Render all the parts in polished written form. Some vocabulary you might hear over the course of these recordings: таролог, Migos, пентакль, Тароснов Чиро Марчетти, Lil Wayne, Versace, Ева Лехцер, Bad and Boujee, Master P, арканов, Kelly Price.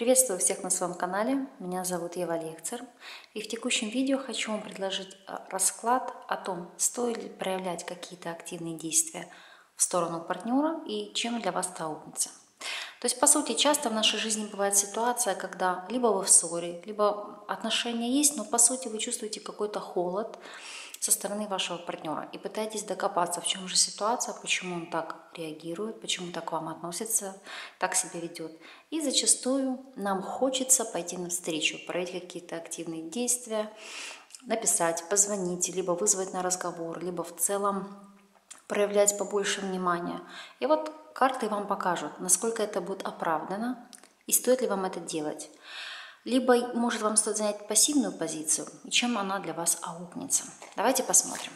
Приветствую всех на своем канале, меня зовут Ева Лехцер, и в текущем видео хочу вам предложить расклад о том, стоит ли проявлять какие-то активные действия в сторону партнера и чем для вас таубница. То есть, по сути, часто в нашей жизни бывает ситуация, когда либо вы в ссоре, либо отношения есть, но по сути вы чувствуете какой-то холод со стороны вашего партнера и пытаетесь докопаться, в чем же ситуация, почему он так реагирует, почему так к вам относится, так себя ведет. И зачастую нам хочется пойти навстречу, проявить какие-то активные действия, написать, позвонить, либо вызвать на разговор, либо в целом проявлять побольше внимания. И вот карты вам покажут, насколько это будет оправдано и стоит ли вам это делать. Либо, может, вам стоит занять пассивную позицию, и чем она для вас аукнется. Давайте посмотрим.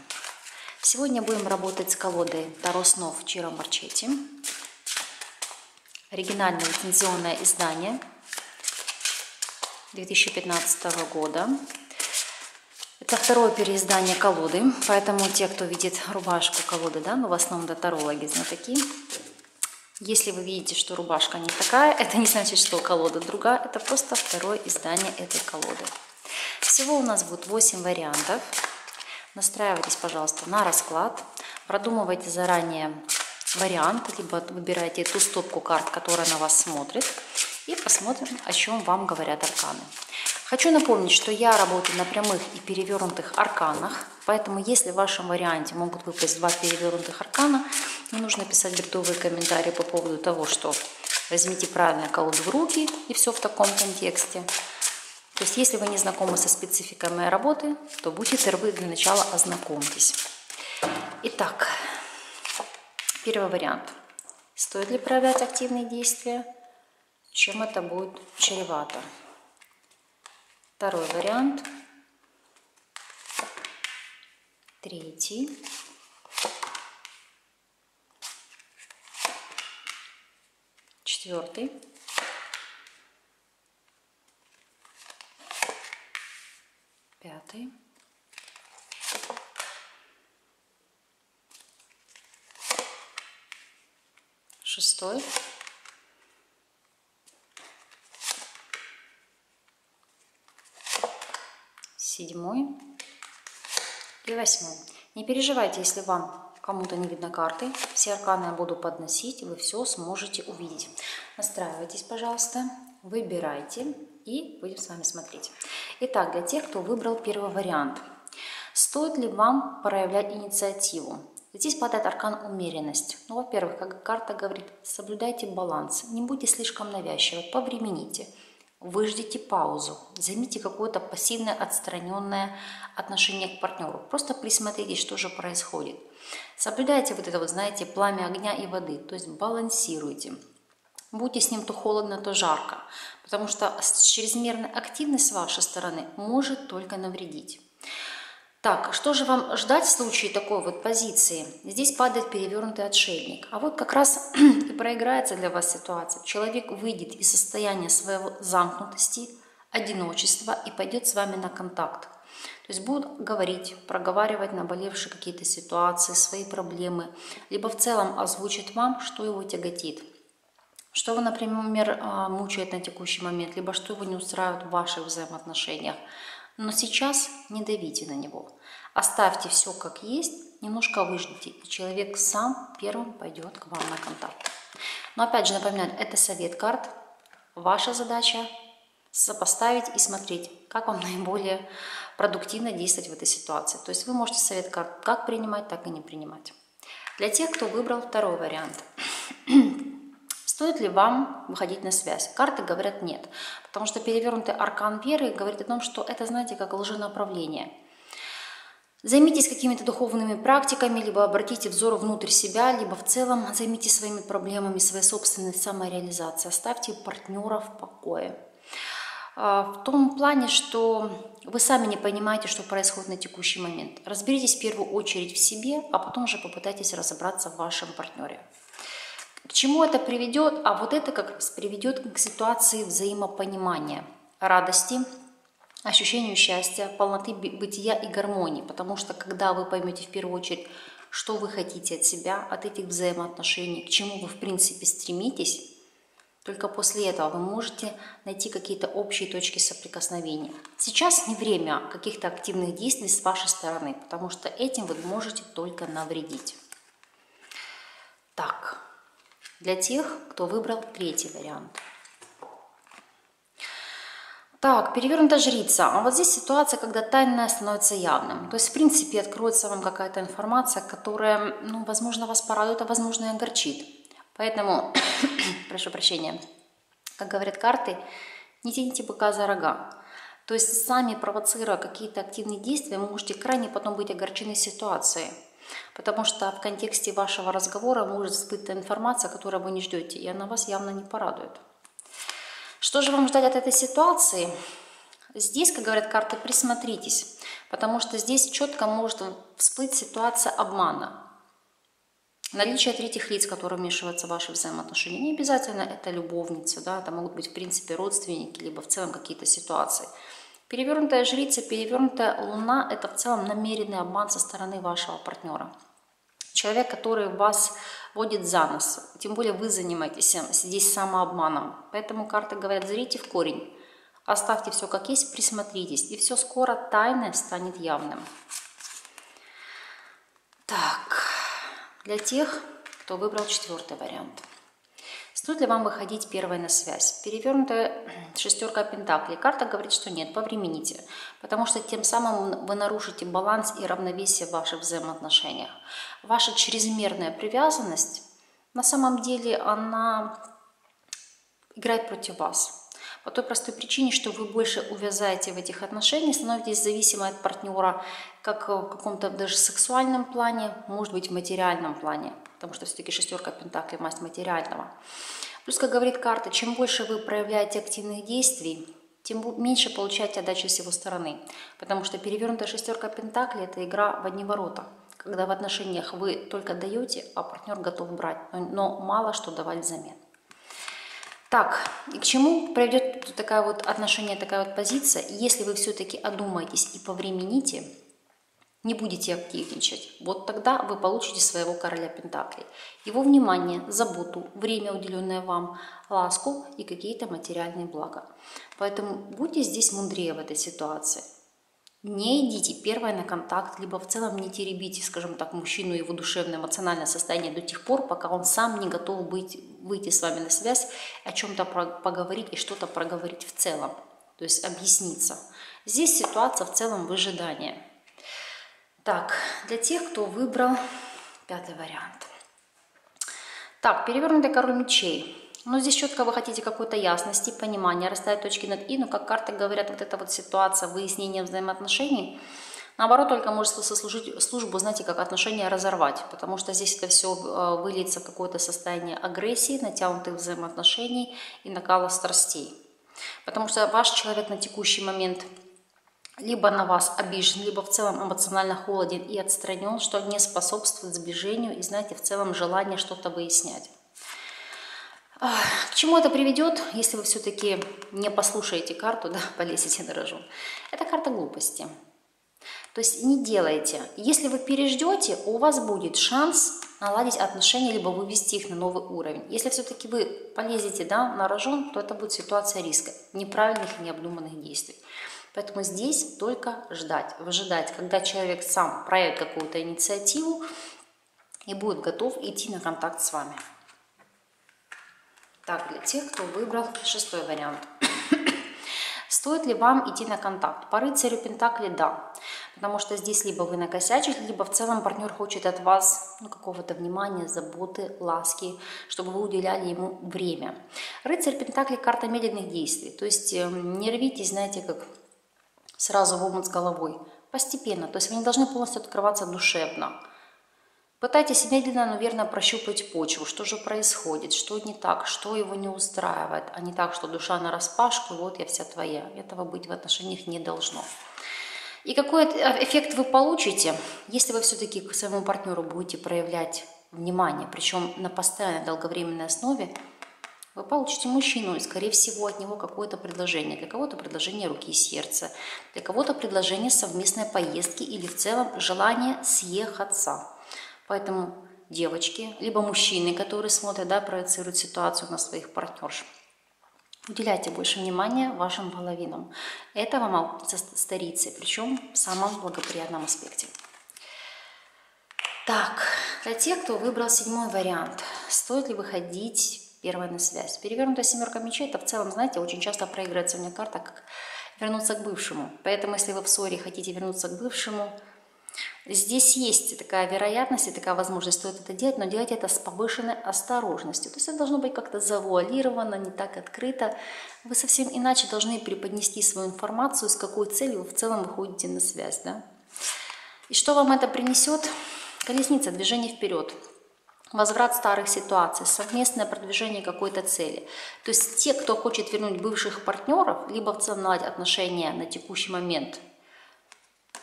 Сегодня будем работать с колодой Тароснов Чиро Марчетти. Оригинальное лицензионное издание 2015 года. Это второе переиздание колоды, поэтому те, кто видит рубашку колоды, да, ну в основном да, тарологи, знатоки. Если вы видите, что рубашка не такая, это не значит, что колода другая, это просто второе издание этой колоды. Всего у нас будет 8 вариантов. Настраивайтесь, пожалуйста, на расклад. Продумывайте заранее вариант, либо выбирайте ту стопку карт, которая на вас смотрит. И посмотрим, о чем вам говорят арканы. Хочу напомнить, что я работаю на прямых и перевернутых арканах, поэтому если в вашем варианте могут выпасть два перевернутых аркана, не нужно писать бредовые комментарии по поводу того, что возьмите правильно колоду в руки и все в таком контексте. То есть если вы не знакомы со спецификой моей работы, то будьте первы для начала ознакомьтесь. Итак, первый вариант. Стоит ли проявлять активные действия? Чем это будет чревато? Второй вариант, третий, четвертый, пятый, шестой. Седьмой и восьмой. Не переживайте, если вам кому-то не видно карты. Все арканы я буду подносить, вы все сможете увидеть. Настраивайтесь, пожалуйста, выбирайте и будем с вами смотреть. Итак, для тех, кто выбрал первый вариант. Стоит ли вам проявлять инициативу? Здесь падает аркан умеренность. Ну, во-первых, как карта говорит, соблюдайте баланс, не будьте слишком навязчивы, повремените. Выждите паузу, займите какое-то пассивное, отстраненное отношение к партнеру. Просто присмотритесь, что же происходит. Соблюдайте вот это, вот, знаете, пламя огня и воды, то есть балансируйте. Будьте с ним то холодно, то жарко, потому что чрезмерная активность с вашей стороны может только навредить. Так, что же вам ждать в случае такой вот позиции? Здесь падает перевернутый отшельник. А вот как раз и проиграется для вас ситуация. Человек выйдет из состояния своего замкнутости, одиночества и пойдет с вами на контакт. То есть будут говорить, проговаривать наболевшие какие-то ситуации, свои проблемы, либо в целом озвучит вам, что его тяготит. Что его, например, мучает на текущий момент, либо что его не устраивает в ваших взаимоотношениях. Но сейчас не давите на него. Оставьте все как есть, немножко выждите, и человек сам первым пойдет к вам на контакт. Но опять же напоминаю, это совет карт. Ваша задача сопоставить и смотреть, как вам наиболее продуктивно действовать в этой ситуации. То есть вы можете совет карт как принимать, так и не принимать. Для тех, кто выбрал второй вариант. Стоит ли вам выходить на связь? Карты говорят нет, потому что перевернутый аркан веры говорит о том, что это, знаете, как лженаправление. Займитесь какими-то духовными практиками, либо обратите взор внутрь себя, либо в целом займитесь своими проблемами, своей собственной самореализацией. Оставьте партнера в покое. В том плане, что вы сами не понимаете, что происходит на текущий момент. Разберитесь в первую очередь в себе, а потом уже попытайтесь разобраться в вашем партнере. К чему это приведет? А вот это как раз приведет к ситуации взаимопонимания, радости, ощущению счастья, полноты бытия и гармонии. Потому что когда вы поймете в первую очередь, что вы хотите от себя, от этих взаимоотношений, к чему вы в принципе стремитесь, Только после этого вы можете найти какие-то общие точки соприкосновения. Сейчас не время каких-то активных действий с вашей стороны, потому что этим вы можете только навредить. Так, для тех, кто выбрал третий вариант. Так, перевернутая жрица. А вот здесь ситуация, когда тайное становится явным. То есть, в принципе, откроется вам какая-то информация, которая, ну, возможно, вас порадует, а возможно, и огорчит. Поэтому, прошу прощения, как говорят карты, не тяните быка за рога. То есть, сами провоцируя какие-то активные действия, вы можете крайне потом быть огорчены ситуацией. Потому что в контексте вашего разговора может всплыть информация, которую вы не ждете, и она вас явно не порадует. Что же вам ждать от этой ситуации? Здесь, как говорят карты, присмотритесь, потому что здесь четко может всплыть ситуация обмана. Наличие третьих лиц, которые вмешиваются в ваши взаимоотношения. Не обязательно это любовница, да, это могут быть в принципе родственники, либо в целом какие-то ситуации. Перевернутая жрица, перевернутая луна – это в целом намеренный обман со стороны вашего партнера. Человек, который вас водит за нос. Тем более вы занимаетесь здесь самообманом. Поэтому карты говорят, зрите в корень. Оставьте все как есть, присмотритесь. И все скоро тайное станет явным. Так, для тех, кто выбрал четвертый вариант. Стоит ли вам выходить первой на связь? Перевернутая шестерка пентаклей. Карта говорит, что нет, повремените. Потому что тем самым вы нарушите баланс и равновесие в ваших взаимоотношениях. Ваша чрезмерная привязанность, на самом деле, она играет против вас. По той простой причине, что вы больше увязаете в этих отношениях, становитесь зависимы от партнера, как в каком-то даже сексуальном плане, может быть, в материальном плане. Потому что все-таки шестерка пентаклей – масть материального. Плюс, как говорит карта, чем больше вы проявляете активных действий, тем меньше получаете отдачи с его стороны. Потому что перевернутая шестерка пентаклей – это игра в одни ворота. Когда в отношениях вы только даете, а партнер готов брать, но мало что давать взамен. Так, и к чему приведет такая вот отношение, такая вот позиция? Если вы все-таки одумаетесь и повремените, не будете активничать, вот тогда вы получите своего короля пентаклей. Его внимание, заботу, время, уделенное вам, ласку и какие-то материальные блага. Поэтому будьте здесь мудрее в этой ситуации. Не идите первой на контакт, либо в целом не теребите, скажем так, мужчину, его душевное, эмоциональное состояние до тех пор, пока он сам не готов выйти с вами на связь, о чем-то поговорить и что-то проговорить в целом, то есть объясниться. Здесь ситуация в целом выжидания. Так, для тех, кто выбрал пятый вариант. Так, перевернутый король мечей. Но здесь четко вы хотите какой-то ясности, понимания, расставить точки над «и», но, как карты говорят, вот эта вот ситуация выяснения взаимоотношений, наоборот, только может сослужить службу, знаете, как отношения разорвать, потому что здесь это все выльется в какое-то состояние агрессии, натянутых взаимоотношений и накала страстей. Потому что ваш человек на текущий момент либо на вас обижен, либо в целом эмоционально холоден и отстранен, что не способствует сближению и, знаете, в целом желание что-то выяснять. К чему это приведет, если вы все-таки не послушаете карту, да, полезете на рожон? Это карта глупости. То есть не делайте. Если вы переждете, у вас будет шанс наладить отношения, либо вывести их на новый уровень. Если все-таки вы полезете, да, на рожон, то это будет ситуация риска, неправильных и необдуманных действий. Поэтому здесь только ждать, выжидать, когда человек сам проявит какую-то инициативу и будет готов идти на контакт с вами. Так, для тех, кто выбрал шестой вариант. Стоит ли вам идти на контакт? По рыцарю пентаклей – да. Потому что здесь либо вы накосячите, либо в целом партнер хочет от вас, ну, какого-то внимания, заботы, ласки, чтобы вы уделяли ему время. Рыцарь пентаклей – карта медленных действий. То есть не рвитесь, знаете, как сразу в омут с головой. Постепенно. То есть вы не должны полностью открываться душевно. Пытайтесь медленно, но верно прощупать почву. Что же происходит, что не так, что его не устраивает. А не так, что душа нараспашку, вот я вся твоя. Этого быть в отношениях не должно. И какой эффект вы получите, если вы все-таки к своему партнеру будете проявлять внимание, причем на постоянной долговременной основе, вы получите мужчину, и, скорее всего, от него какое-то предложение. Для кого-то предложение руки и сердца, для кого-то предложение совместной поездки или в целом желание съехаться. Поэтому девочки, либо мужчины, которые смотрят, да, проецируют ситуацию на своих партнерш. Уделяйте больше внимания вашим половинам. Это вам старится, причем в самом благоприятном аспекте. Так, для тех, кто выбрал 7-й вариант, стоит ли выходить первой на связь? Перевернутая семерка мечей, это в целом, знаете, очень часто проигрывается у меня карта, как вернуться к бывшему. Поэтому, если вы в ссоре хотите вернуться к бывшему, здесь есть такая вероятность и такая возможность, стоит это делать, но делать это с повышенной осторожностью. То есть это должно быть как-то завуалировано, не так открыто. Вы совсем иначе должны преподнести свою информацию, с какой целью вы в целом выходите на связь. Да? И что вам это принесет? Колесница, движение вперед. Возврат старых ситуаций, совместное продвижение какой-то цели. То есть те, кто хочет вернуть бывших партнеров, либо в целом наладить отношения на текущий момент,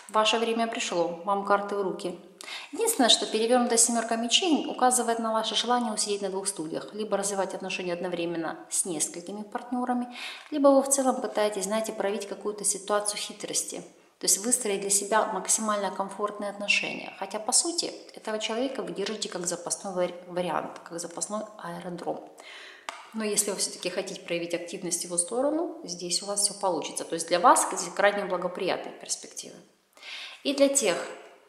ваше время пришло, вам карты в руки. Единственное, что перевернутая семерка мечей указывает на ваше желание усидеть на двух стульях, либо развивать отношения одновременно с несколькими партнерами, либо вы в целом пытаетесь, знаете, проявить какую-то ситуацию хитрости, то есть выстроить для себя максимально комфортные отношения. Хотя, по сути, этого человека вы держите как запасной вариант, как запасной аэродром. Но если вы все-таки хотите проявить активность в его сторону, здесь у вас все получится. То есть для вас крайне благоприятные перспективы. И для тех,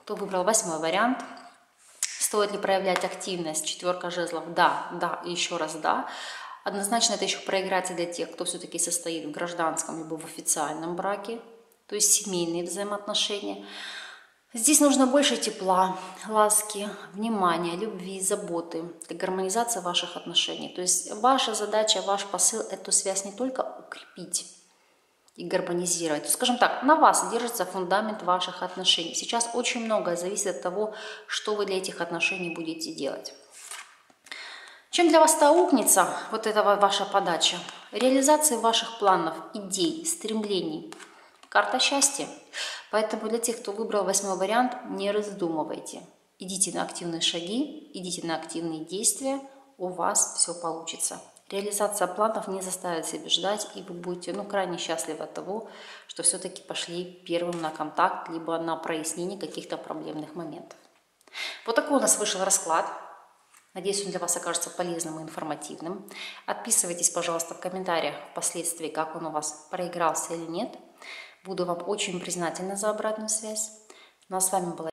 кто выбрал 8-й вариант, стоит ли проявлять активность? Четверка жезлов, да, да и еще раз да. Однозначно это еще проиграется для тех, кто все-таки состоит в гражданском либо в официальном браке, то есть семейные взаимоотношения. Здесь нужно больше тепла, ласки, внимания, любви, заботы для гармонизации ваших отношений. То есть ваша задача, ваш посыл – эту связь не только укрепить и гармонизировать. Скажем так, на вас держится фундамент ваших отношений. Сейчас очень многое зависит от того, что вы для этих отношений будете делать. Чем для вас таукнется вот эта ваша подача? Реализация ваших планов, идей, стремлений. Карта счастья. Поэтому для тех, кто выбрал 8-й вариант, не раздумывайте. Идите на активные шаги, идите на активные действия, у вас все получится. Реализация планов не заставит себя ждать, и вы будете, ну, крайне счастливы от того, что все-таки пошли первым на контакт, либо на прояснение каких-то проблемных моментов. Вот такой у нас вышел расклад. Надеюсь, он для вас окажется полезным и информативным. Отписывайтесь, пожалуйста, в комментариях впоследствии, как он у вас проигрался или нет. Буду вам очень признательна за обратную связь. Ну а с вами была